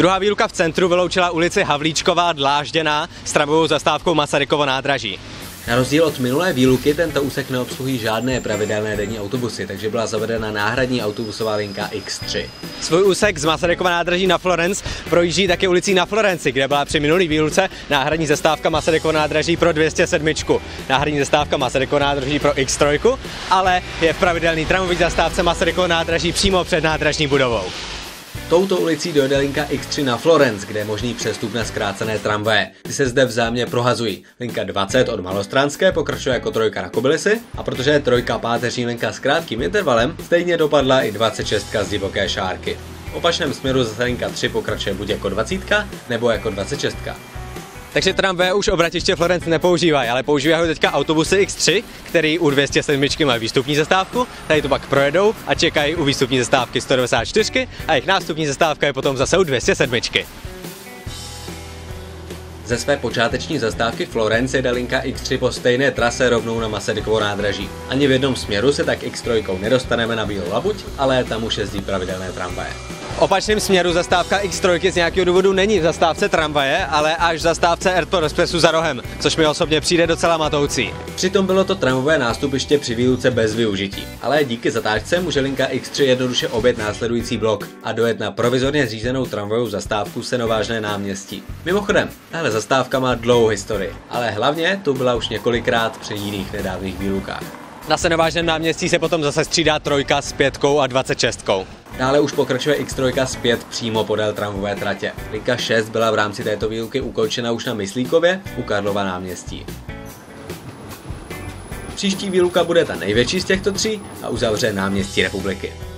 Druhá výluka v centru vyloučila ulici Havlíčkova dlážděná s tramvajovou zastávkou Masarykovo nádraží. Na rozdíl od minulé výluky tento úsek neobsluhují žádné pravidelné denní autobusy, takže byla zavedena náhradní autobusová linka X3. Svůj úsek z Masarykova nádraží na Florenc projíždí také ulicí na Florenci, kde byla při minulý výluce náhradní zastávka Masarykova nádraží pro 207, náhradní zastávka Masarykova nádraží pro X3, ale je v pravidelný tramvajové zastávce Masarykova nádraží přímo před nádražní budovou. Touto ulicí dojede linka X3 na Florenc, kde je možný přestup na zkrácené tramvaje. Ty se zde vzájemně prohazují. Linka 20 od Malostranské pokračuje jako trojka na Kobylisy, a protože je trojka páteřní linka s krátkým intervalem, stejně dopadla i 26 z Divoké Šárky. V opačném směru zase linka 3 pokračuje buď jako 20 nebo jako 26. Takže tramvaje už obratiště Florenc nepoužívají, ale používají ho teďka autobusy X3, který u 207 mají výstupní zastávku, tady to pak projedou a čekají u výstupní zastávky 194 a jejich nástupní zastávka je potom zase u 207. Ze své počáteční zastávky Florenc jede linka X3 po stejné trase rovnou na Masarykovo nádraží. Ani v jednom směru se tak X3 nedostaneme na Bílou Labuť, ale tam už jezdí pravidelné tramvaje. V opačném směru zastávka X3 z nějakého důvodu není v zastávce tramvaje, ale až v zastávce Airport Expressu za rohem, což mi osobně přijde docela matoucí. Přitom bylo to tramvajové nástupiště při výluce bez využití, ale díky zatáčce může linka X3 jednoduše objet následující blok a dojet na provizorně zřízenou tramvajovou zastávku Senovážné náměstí. Mimochodem, tahle zastávka má dlouhou historii, ale hlavně tu byla už několikrát při jiných nedávných výlukách. Na Senovážném náměstí se potom zase střídá trojka s 5 a 26. Dále už pokračuje X3 zpět přímo podél tramvajové tratě. Linka 6 byla v rámci této výluky ukončena už na Myslíkově u Karlova náměstí. Příští výluka bude ta největší z těchto tří a uzavře náměstí Republiky.